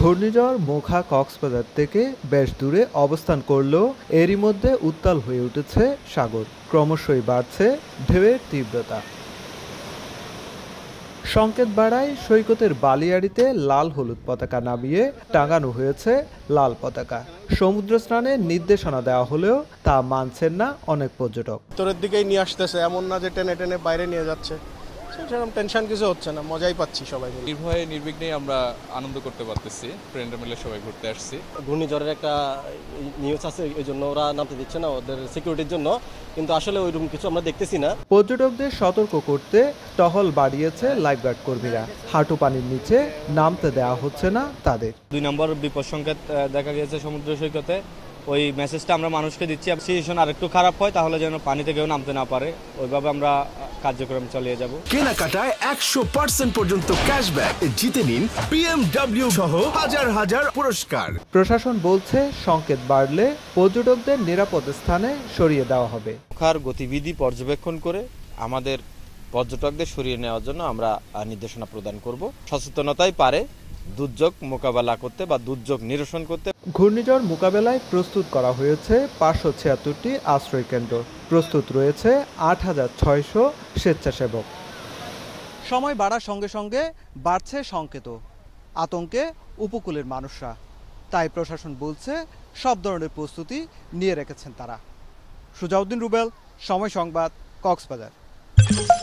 ঘূর্ণিঝড় মোখা কক্সবাজার থেকে বেশ দূরে অবস্থান করলেও এরই মধ্যে উত্তাল হয়ে উঠেছে সাগর। ক্রমশই বাড়ছে ঢেউয়ের তীব্রতা। সংকেত বাড়ায় সৈকতের বালিয়াড়িতে লাল হলুদ পতাকা নামিয়ে টাঙানো হয়েছে লাল পতাকা। সমুদ্র স্নানের নির্দেশনা দেওয়া হলেও তা মানছেন না অনেক পর্যটক। উত্তরের দিকেই নিয়ে আসতেছে, এমন না যে টেনে টেনে বাইরে নিয়ে যাচ্ছে। সেরকম টেনশন কিছু হচ্ছে না, মজাই পাচ্ছি সবাই মিলে। নির্ভয়ে নির্বিঘ্নে আমরা আনন্দ করতে পারতেছি, ফ্রেন্ডরা মিলে সবাই ঘুরতে আসছি। ঘূর্ণিঝড়ের একটা নিউজ আছে, এই জন্য ওরা নামতে দিচ্ছে না ওদের সিকিউরিটির জন্য, কিন্তু আসলে ওইরকম কিছু আমরা দেখতেছি না। পর্যটকদের সতর্ক করতে টহল বাড়িয়েছে লাইফগার্ড কর্মীরা। হাঁটু পানির নিচে নামতে দেওয়া হচ্ছে না তাদের। 2 নম্বর বিপদ সংকেত দেখা গেছে সমুদ্র সৈকতে, ওই মেসেজটা আমরা মানুষকে দিচ্ছি। সিচুয়েশন আরেকটু খারাপ হয় তাহলে যেন পানিতে কেউ নামতে না পারে, ওইভাবে আমরা কার্যক্রম চালিয়ে যাব। কেনাকাটায় 100% পর্যন্ত ক্যাশব্যাক জিতে নিন BMW সহ হাজার হাজার পুরস্কার। প্রশাসন বলছে সংকেত বাড়লে পর্যটকদের নিরাপদ স্থানে সরিয়ে দেওয়া হবে। নৌকার গতিবিধি পর্যবেক্ষণ করে আমাদের পর্যটকদের সরিয়ে নেওয়ার জন্য আমরা নির্দেশনা প্রদান করব। সচেতনতাই পারে দুর্যোগ মোকাবেলা করতে বা দুর্যোগ নিরসন করতে। ঘূর্ণিঝড় মোকাবেলায় প্রস্তুত করা হয়েছে 576টি আশ্রয়কেন্দ্র, প্রস্তুত রয়েছে 8600 স্বেচ্ছাসেবক। সময় বাড়ার সঙ্গে সঙ্গে বাড়ছে সংকেত। আতঙ্কে উপকূলের মানুষরা, তাই প্রশাসন বলছে সব ধরনের প্রস্তুতি নিয়ে রেখেছেন তারা। সুজাউদ্দিন রুবেল, সময় সংবাদ, কক্সবাজার।